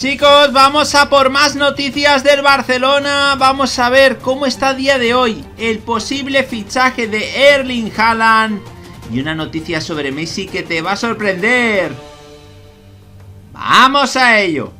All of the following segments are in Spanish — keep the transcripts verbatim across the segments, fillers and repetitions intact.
Chicos, vamos a por más noticias del Barcelona. Vamos a ver cómo está a día de hoy el posible fichaje de Erling Haaland. Y una noticia sobre Messi que te va a sorprender. ¡Vamos a ello!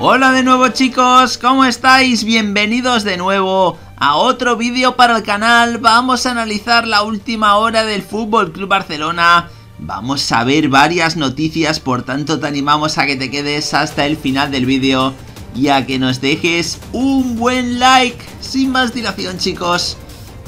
Hola de nuevo, chicos, ¿cómo estáis? Bienvenidos de nuevo a otro vídeo para el canal. Vamos a analizar la última hora del F C Barcelona. Vamos a ver varias noticias, por tanto te animamos a que te quedes hasta el final del vídeo y a que nos dejes un buen like. Sin más dilación, chicos,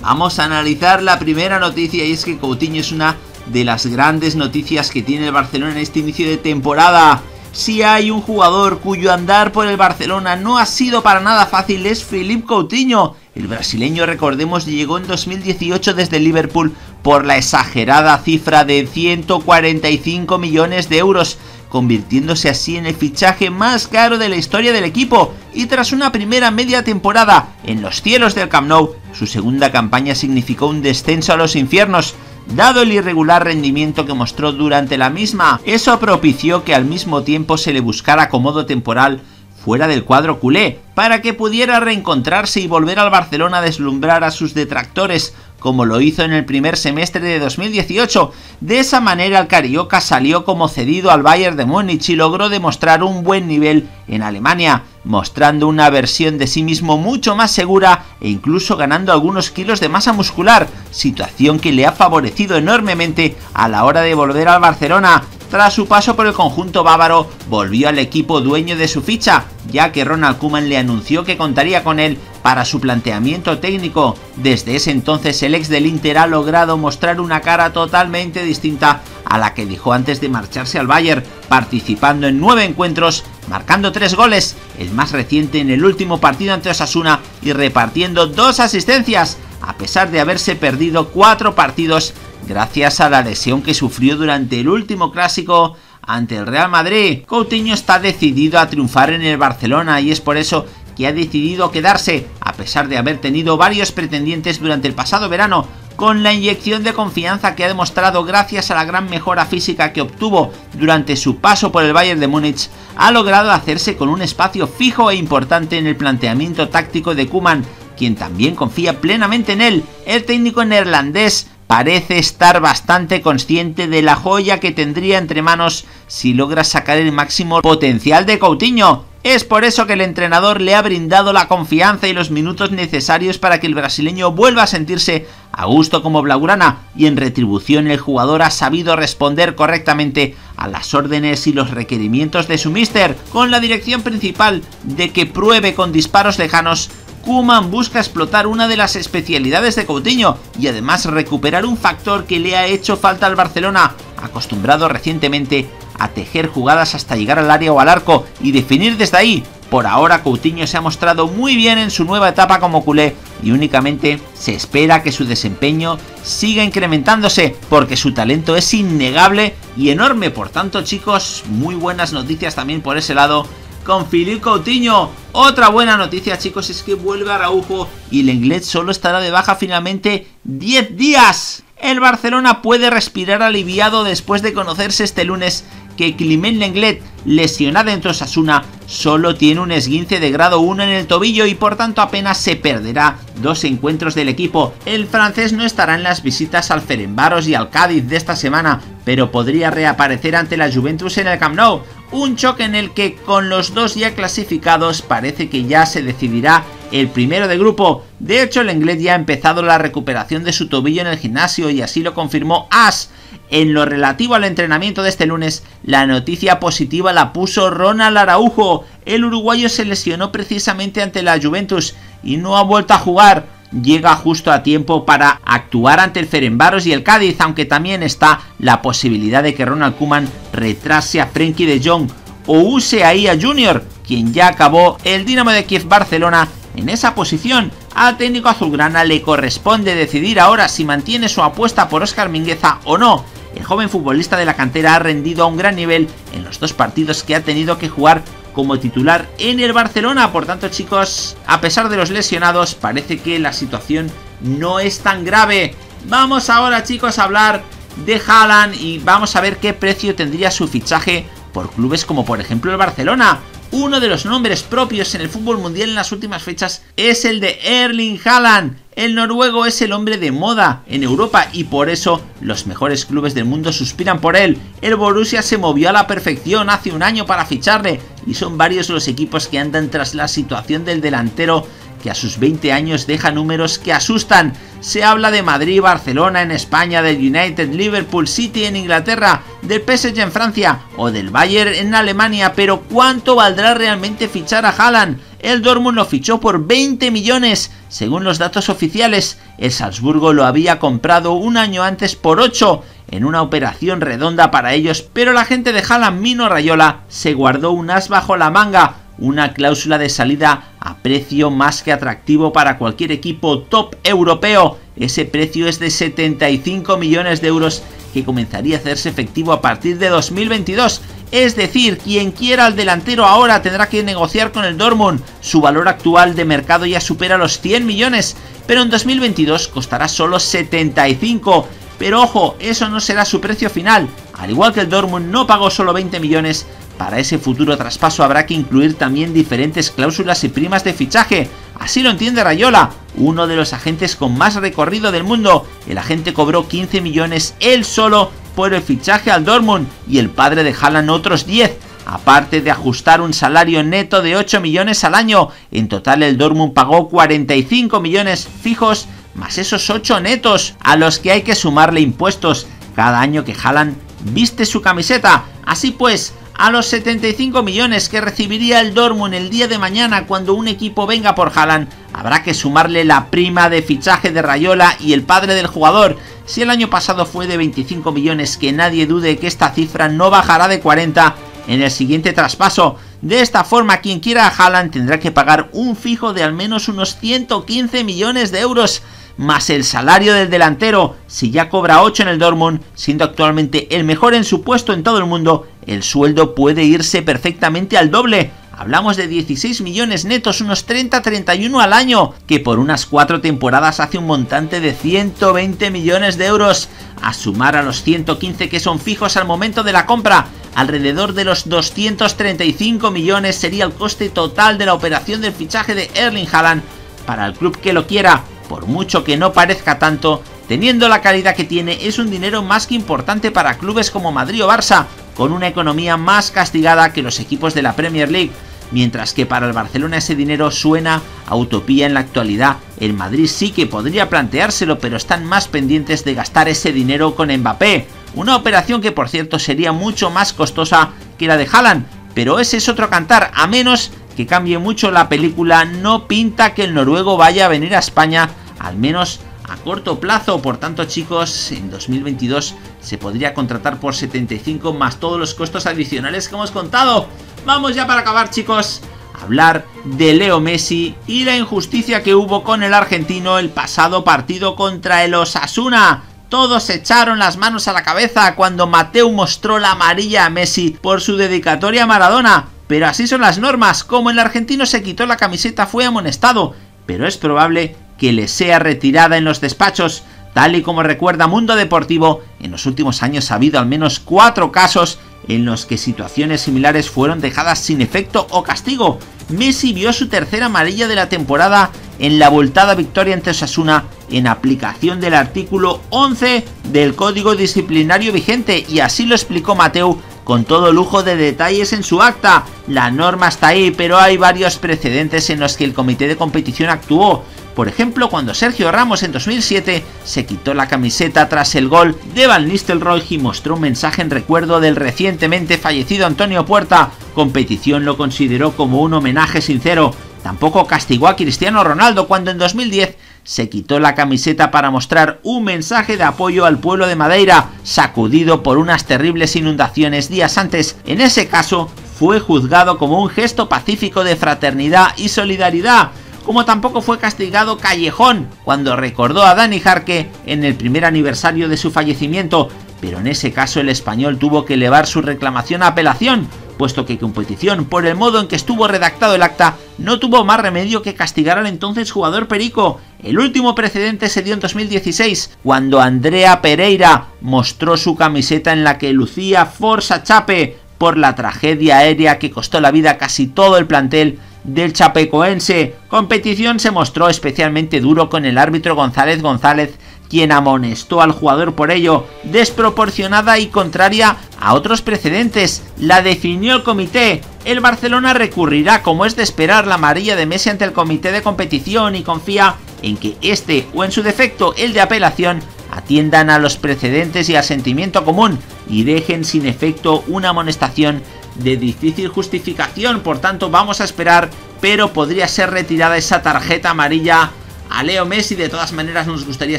vamos a analizar la primera noticia, y es que Coutinho es una de las grandes noticias que tiene el Barcelona en este inicio de temporada. Si hay un jugador cuyo andar por el Barcelona no ha sido para nada fácil, es Philippe Coutinho. El brasileño, recordemos, llegó en dos mil dieciocho desde Liverpool por la exagerada cifra de ciento cuarenta y cinco millones de euros, convirtiéndose así en el fichaje más caro de la historia del equipo. Y tras una primera media temporada en los cielos del Camp Nou, su segunda campaña significó un descenso a los infiernos, dado el irregular rendimiento que mostró durante la misma. Eso propició que al mismo tiempo se le buscara acomodo temporal fuera del cuadro culé, para que pudiera reencontrarse y volver al Barcelona a deslumbrar a sus detractores, como lo hizo en el primer semestre de dos mil dieciocho. De esa manera el carioca salió como cedido al Bayern de Múnich y logró demostrar un buen nivel en Alemania, mostrando una versión de sí mismo mucho más segura e incluso ganando algunos kilos de masa muscular, situación que le ha favorecido enormemente a la hora de volver al Barcelona. Tras su paso por el conjunto bávaro, volvió al equipo dueño de su ficha, ya que Ronald Koeman le anunció que contaría con él para su planteamiento técnico. Desde ese entonces el ex del Inter ha logrado mostrar una cara totalmente distinta a la que dejó antes de marcharse al Bayern, participando en nueve encuentros, marcando tres goles, el más reciente en el último partido ante Osasuna, y repartiendo dos asistencias, a pesar de haberse perdido cuatro partidos gracias a la lesión que sufrió durante el último clásico ante el Real Madrid. Coutinho está decidido a triunfar en el Barcelona, y es por eso que ha decidido quedarse, a pesar de haber tenido varios pretendientes durante el pasado verano. Con la inyección de confianza que ha demostrado gracias a la gran mejora física que obtuvo durante su paso por el Bayern de Múnich, ha logrado hacerse con un espacio fijo e importante en el planteamiento táctico de Koeman, quien también confía plenamente en él. El técnico neerlandés parece estar bastante consciente de la joya que tendría entre manos si logra sacar el máximo potencial de Coutinho. Es por eso que el entrenador le ha brindado la confianza y los minutos necesarios para que el brasileño vuelva a sentirse a gusto como blaugrana, y en retribución el jugador ha sabido responder correctamente a las órdenes y los requerimientos de su míster, con la dirección principal de que pruebe con disparos lejanos. Koeman busca explotar una de las especialidades de Coutinho y además recuperar un factor que le ha hecho falta al Barcelona, acostumbrado recientemente a tejer jugadas hasta llegar al área o al arco y definir desde ahí. Por ahora Coutinho se ha mostrado muy bien en su nueva etapa como culé, y únicamente se espera que su desempeño siga incrementándose, porque su talento es innegable y enorme. Por tanto, chicos, muy buenas noticias también por ese lado con Philippe Coutinho. Otra buena noticia, chicos, es que vuelve Araujo y Lenglet solo estará de baja finalmente diez días. El Barcelona puede respirar aliviado después de conocerse este lunes que Clement Lenglet, lesionado en Osasuna, solo tiene un esguince de grado uno en el tobillo y por tanto apenas se perderá dos encuentros del equipo. El francés no estará en las visitas al Ferencváros y al Cádiz de esta semana, pero podría reaparecer ante la Juventus en el Camp Nou, un choque en el que, con los dos ya clasificados, parece que ya se decidirá el primero de grupo. De hecho, el inglés ya ha empezado la recuperación de su tobillo en el gimnasio, y así lo confirmó AS. En lo relativo al entrenamiento de este lunes, la noticia positiva la puso Ronald Araujo. El uruguayo se lesionó precisamente ante la Juventus y no ha vuelto a jugar. Llega justo a tiempo para actuar ante el Ferencváros y el Cádiz, aunque también está la posibilidad de que Ronald Koeman retrase a Frenkie de Jong o use a Ia Junior, quien ya acabó el Dinamo de Kiev Barcelona en esa posición. Al técnico azulgrana le corresponde decidir ahora si mantiene su apuesta por Óscar Mingueza o no. El joven futbolista de la cantera ha rendido a un gran nivel en los dos partidos que ha tenido que jugar como titular en el Barcelona. Por tanto, chicos, a pesar de los lesionados, parece que la situación no es tan grave. Vamos ahora, chicos, a hablar de Haaland y vamos a ver qué precio tendría su fichaje por clubes como por ejemplo el Barcelona. Uno de los nombres propios en el fútbol mundial en las últimas fechas es el de Erling Haaland. El noruego es el hombre de moda en Europa y por eso los mejores clubes del mundo suspiran por él. El Borussia se movió a la perfección hace un año para ficharle y son varios los equipos que andan tras la situación del delantero, que a sus veinte años deja números que asustan. Se habla de Madrid, Barcelona en España, del United, Liverpool, City en Inglaterra, del P S G en Francia o del Bayern en Alemania, pero ¿cuánto valdrá realmente fichar a Haaland? El Dortmund lo fichó por veinte millones, según los datos oficiales. El Salzburgo lo había comprado un año antes por ocho, en una operación redonda para ellos, pero la gente de Haaland, Mino Raiola, se guardó un as bajo la manga, una cláusula de salida a precio más que atractivo para cualquier equipo top europeo. Ese precio es de setenta y cinco millones de euros que comenzaría a hacerse efectivo a partir de dos mil veintidós. Es decir, quien quiera al delantero ahora tendrá que negociar con el Dortmund. Su valor actual de mercado ya supera los cien millones, pero en dos mil veintidós costará solo setenta y cinco. Pero ojo, eso no será su precio final. Al igual que el Dortmund no pagó solo veinte millones, para ese futuro traspaso habrá que incluir también diferentes cláusulas y primas de fichaje. Así lo entiende Raiola, uno de los agentes con más recorrido del mundo. El agente cobró quince millones él solo por el fichaje al Dortmund y el padre de Haaland otros diez. Aparte de ajustar un salario neto de ocho millones al año, en total el Dortmund pagó cuarenta y cinco millones fijos más esos ocho netos, a los que hay que sumarle impuestos cada año que Haaland viste su camiseta. Así pues, a los setenta y cinco millones que recibiría el Dortmund el día de mañana cuando un equipo venga por Haaland, habrá que sumarle la prima de fichaje de Raiola y el padre del jugador. Si el año pasado fue de veinticinco millones, que nadie dude que esta cifra no bajará de cuarenta en el siguiente traspaso. De esta forma, quien quiera a Haaland tendrá que pagar un fijo de al menos unos ciento quince millones de euros. Más el salario del delantero, si ya cobra ocho en el Dortmund, siendo actualmente el mejor en su puesto en todo el mundo, el sueldo puede irse perfectamente al doble. Hablamos de dieciséis millones netos, unos treinta a treinta y uno al año, que por unas cuatro temporadas hace un montante de ciento veinte millones de euros. A sumar a los ciento quince que son fijos al momento de la compra, alrededor de los doscientos treinta y cinco millones sería el coste total de la operación del fichaje de Erling Haaland para el club que lo quiera. Por mucho que no parezca tanto, teniendo la calidad que tiene, es un dinero más que importante para clubes como Madrid o Barça, con una economía más castigada que los equipos de la Premier League. Mientras que para el Barcelona ese dinero suena a utopía en la actualidad, el Madrid sí que podría planteárselo, pero están más pendientes de gastar ese dinero con Mbappé. Una operación que, por cierto, sería mucho más costosa que la de Haaland, pero ese es otro cantar. A menos que cambie mucho la película, no pinta que el noruego vaya a venir a España, al menos a corto plazo. Por tanto, chicos, en dos mil veintidós se podría contratar por setenta y cinco más todos los costos adicionales que hemos contado. Vamos ya para acabar, chicos, a hablar de Leo Messi y la injusticia que hubo con el argentino el pasado partido contra el Osasuna. Todos echaron las manos a la cabeza cuando Mateu mostró la amarilla a Messi por su dedicatoria a Maradona. Pero así son las normas. Como el argentino se quitó la camiseta, fue amonestado, pero es probable que le sea retirada en los despachos. Tal y como recuerda Mundo Deportivo, en los últimos años ha habido al menos cuatro casos en los que situaciones similares fueron dejadas sin efecto o castigo. Messi vio su tercera amarilla de la temporada en la voltada victoria ante Osasuna en aplicación del artículo once del Código Disciplinario vigente, y así lo explicó Mateu con todo lujo de detalles en su acta. La norma está ahí, pero hay varios precedentes en los que el comité de competición actuó. Por ejemplo, cuando Sergio Ramos en dos mil siete se quitó la camiseta tras el gol de Van Nistelrooy y mostró un mensaje en recuerdo del recientemente fallecido Antonio Puerta. Competición lo consideró como un homenaje sincero. Tampoco castigó a Cristiano Ronaldo cuando en dos mil diez se quitó la camiseta para mostrar un mensaje de apoyo al pueblo de Madeira, sacudido por unas terribles inundaciones días antes. En ese caso, fue juzgado como un gesto pacífico de fraternidad y solidaridad. Como tampoco fue castigado Callejón cuando recordó a Dani Jarque en el primer aniversario de su fallecimiento, pero en ese caso el español tuvo que elevar su reclamación a apelación, puesto que competición, por el modo en que estuvo redactado el acta, no tuvo más remedio que castigar al entonces jugador Perico. El último precedente se dio en dos mil dieciséis, cuando Andrea Pereira mostró su camiseta en la que lucía Forza Chape por la tragedia aérea que costó la vida a casi todo el plantel del Chapecoense. Competición se mostró especialmente duro con el árbitro González González, quien amonestó al jugador por ello, desproporcionada y contraria a otros precedentes. La definió el comité. El Barcelona recurrirá, como es de esperar, la amarilla de Messi ante el comité de competición y confía en que este, o en su defecto el de apelación, atiendan a los precedentes y al sentimiento común y dejen sin efecto una amonestación de difícil justificación. Por tanto, vamos a esperar, pero podría ser retirada esa tarjeta amarilla a Leo Messi. De todas maneras, nos gustaría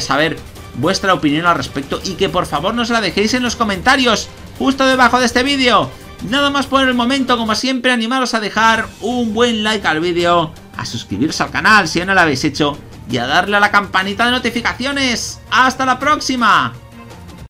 saber vuestra opinión al respecto y que por favor nos la dejéis en los comentarios justo debajo de este vídeo. Nada más por el momento. Como siempre, animaros a dejar un buen like al vídeo, a suscribiros al canal si aún no lo habéis hecho y a darle a la campanita de notificaciones. ¡Hasta la próxima!